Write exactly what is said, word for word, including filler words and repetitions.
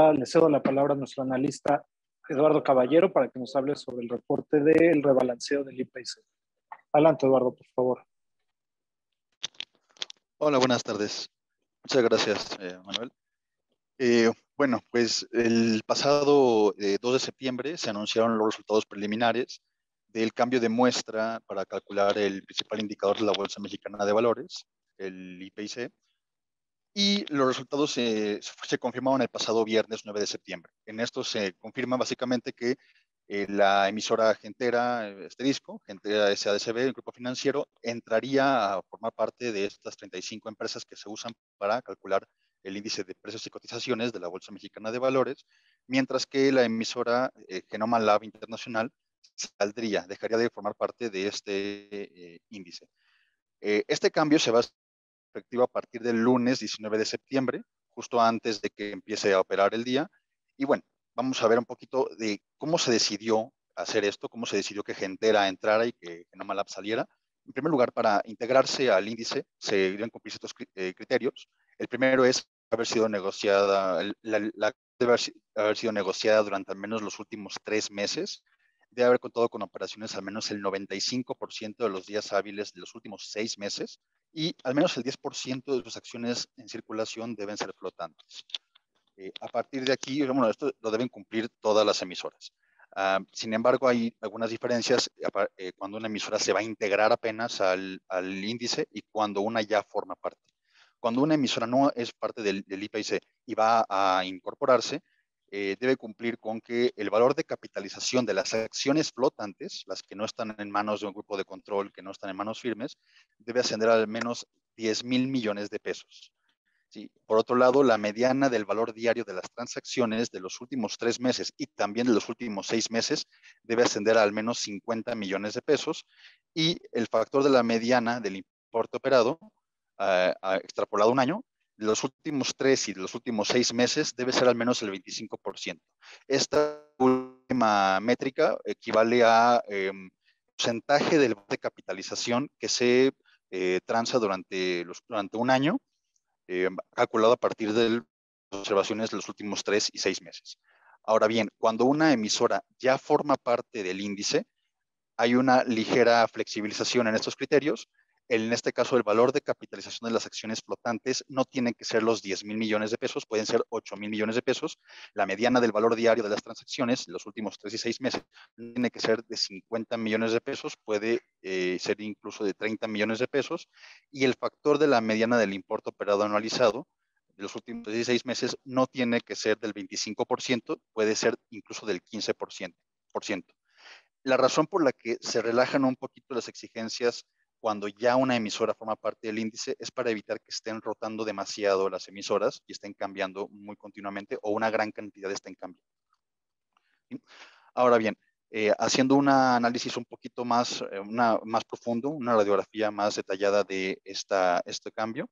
ahora le cedo la palabra a nuestro analista Eduardo Caballero para que nos hable sobre el reporte del rebalanceo del I P C. Adelante, Eduardo, por favor. Hola, buenas tardes. Muchas gracias, eh, Manuel. Eh, bueno, pues el pasado eh, dos de septiembre se anunciaron los resultados preliminares del cambio de muestra para calcular el principal indicador de la Bolsa Mexicana de Valores, el I P C, y los resultados se, se confirmaron el pasado viernes nueve de septiembre. En esto se confirma básicamente que eh, la emisora GENTERA, este disco, GENTERA S A D C B, el grupo financiero, entraría a formar parte de estas treinta y cinco empresas que se usan para calcular el índice de precios y cotizaciones de la Bolsa Mexicana de Valores, mientras que la emisora eh, Genomma Lab Internacional saldría, dejaría de formar parte de este eh, índice. Eh, este cambio se va a efectivo a partir del lunes diecinueve de septiembre, justo antes de que empiece a operar el día. Y bueno, vamos a ver un poquito de cómo se decidió hacer esto, cómo se decidió que GENTERA entrara y que Genomma Lab saliera. En primer lugar, para integrarse al índice, se deben cumplir ciertos eh, criterios. El primero es haber sido negociada, la, la debe haber, haber sido negociada durante al menos los últimos tres meses, debe haber contado con operaciones al menos el noventa y cinco por ciento de los días hábiles de los últimos seis meses, y al menos el diez por ciento de sus acciones en circulación deben ser flotantes. Eh, a partir de aquí, bueno, esto lo deben cumplir todas las emisoras. Uh, sin embargo, hay algunas diferencias eh, cuando una emisora se va a integrar apenas al, al índice y cuando una ya forma parte. Cuando una emisora no es parte del, del I P C y va a incorporarse, eh, debe cumplir con que el valor de capitalización de las acciones flotantes, las que no están en manos de un grupo de control, que no están en manos firmes, debe ascender al menos diez mil millones de pesos. Sí. Por otro lado, la mediana del valor diario de las transacciones de los últimos tres meses y también de los últimos seis meses debe ascender a al menos cincuenta millones de pesos, y el factor de la mediana del importe operado, uh, extrapolado un año, de los últimos tres y de los últimos seis meses debe ser al menos el veinticinco por ciento. Esta última métrica equivale a eh, porcentaje del de capitalización que se eh, transa durante, los, durante un año, eh, calculado a partir de las observaciones de los últimos tres y seis meses. Ahora bien, cuando una emisora ya forma parte del índice, hay una ligera flexibilización en estos criterios. En este caso, el valor de capitalización de las acciones flotantes no tienen que ser los diez mil millones de pesos, pueden ser ocho mil millones de pesos. La mediana del valor diario de las transacciones en los últimos tres y seis meses tiene que ser de cincuenta millones de pesos, puede eh, ser incluso de treinta millones de pesos. Y el factor de la mediana del importe operado anualizado de los últimos dieciséis meses no tiene que ser del veinticinco por ciento, puede ser incluso del quince por ciento. La razón por la que se relajan un poquito las exigencias cuando ya una emisora forma parte del índice es para evitar que estén rotando demasiado las emisoras y estén cambiando muy continuamente, o una gran cantidad estén cambiando. Ahora bien, eh, haciendo un análisis un poquito más, eh, una, más profundo, una radiografía más detallada de esta, este cambio.